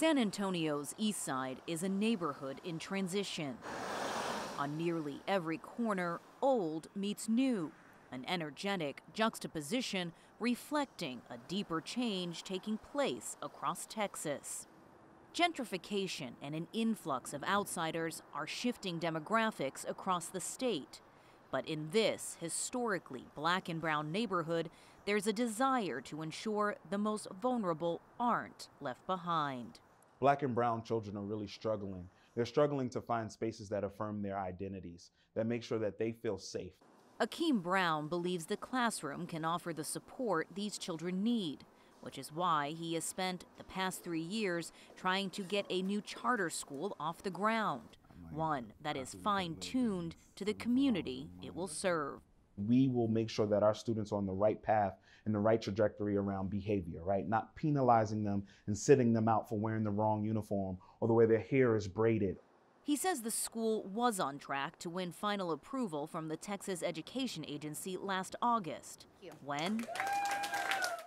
San Antonio's east side is a neighborhood in transition. On nearly every corner, old meets new, an energetic juxtaposition reflecting a deeper change taking place across Texas. Gentrification and an influx of outsiders are shifting demographics across the state. But in this historically black and brown neighborhood, there's a desire to ensure the most vulnerable aren't left behind. Black and brown children are really struggling. They're struggling to find spaces that affirm their identities, that make sure that they feel safe. Akeem Brown believes the classroom can offer the support these children need, which is why he has spent the past 3 years trying to get a new charter school off the ground, one that is fine-tuned to the community it will serve. We will make sure that our students are on the right path and the right trajectory around behavior, right? Not penalizing them and sitting them out for wearing the wrong uniform or the way their hair is braided. He says the school was on track to win final approval from the Texas Education Agency last August, when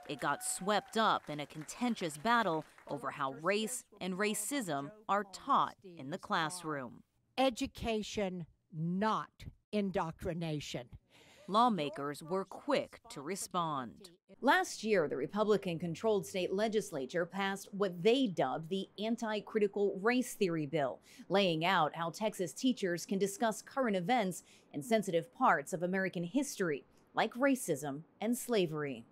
it got swept up in a contentious battle over how race and racism are taught in the classroom. Education, not indoctrination. Lawmakers were quick to respond. Last year, the Republican-controlled state legislature passed what they dubbed the Anti-Critical Race Theory Bill, laying out how Texas teachers can discuss current events and sensitive parts of American history, like racism and slavery.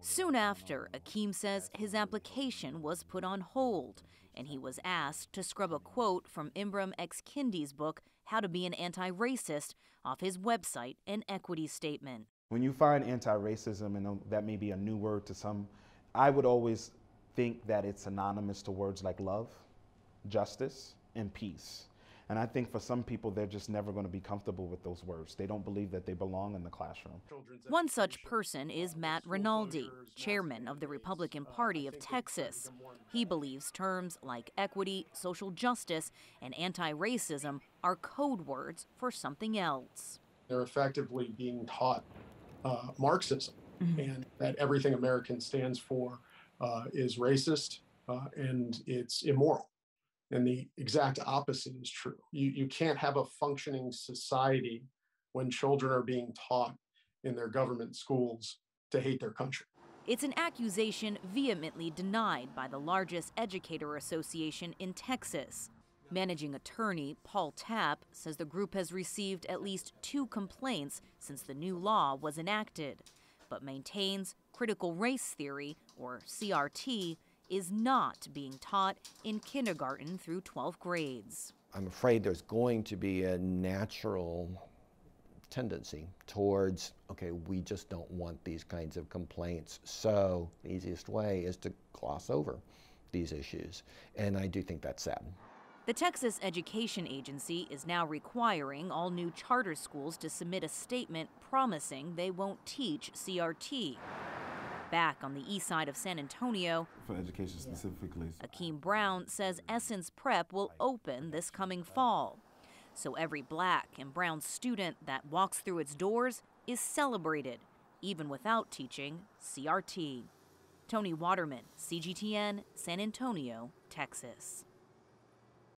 Soon after, Akeem says his application was put on hold, and he was asked to scrub a quote from Ibram X. Kendi's book, How to Be an Anti-Racist, off his website and equity statement. When you find anti-racism, and that may be a new word to some, I would always think that it's synonymous to words like love, justice, and peace. And I think for some people, they're just never going to be comfortable with those words. They don't believe that they belong in the classroom. One such person is Matt Rinaldi, chairman of the Republican Party of Texas. He believes terms like equity, social justice, and anti-racism are code words for something else. They're effectively being taught Marxism, and that everything American stands for is racist and it's immoral. And the exact opposite is true. You can't have a functioning society when children are being taught in their government schools to hate their country. It's an accusation vehemently denied by the largest educator association in Texas. Managing attorney Paul Tapp says the group has received at least 2 complaints since the new law was enacted, but maintains critical race theory, or CRT, is not being taught in kindergarten through 12th grades. I'm afraid there's going to be a natural tendency towards, okay, we just don't want these kinds of complaints, so the easiest way is to gloss over these issues, and I do think that's sad. The Texas Education Agency is now requiring all new charter schools to submit a statement promising they won't teach CRT. Back on the east side of San Antonio, for education specifically, Akeem Brown says Essence Prep will open this coming fall. So every black and brown student that walks through its doors is celebrated, even without teaching CRT. Tony Waterman, CGTN, San Antonio, Texas.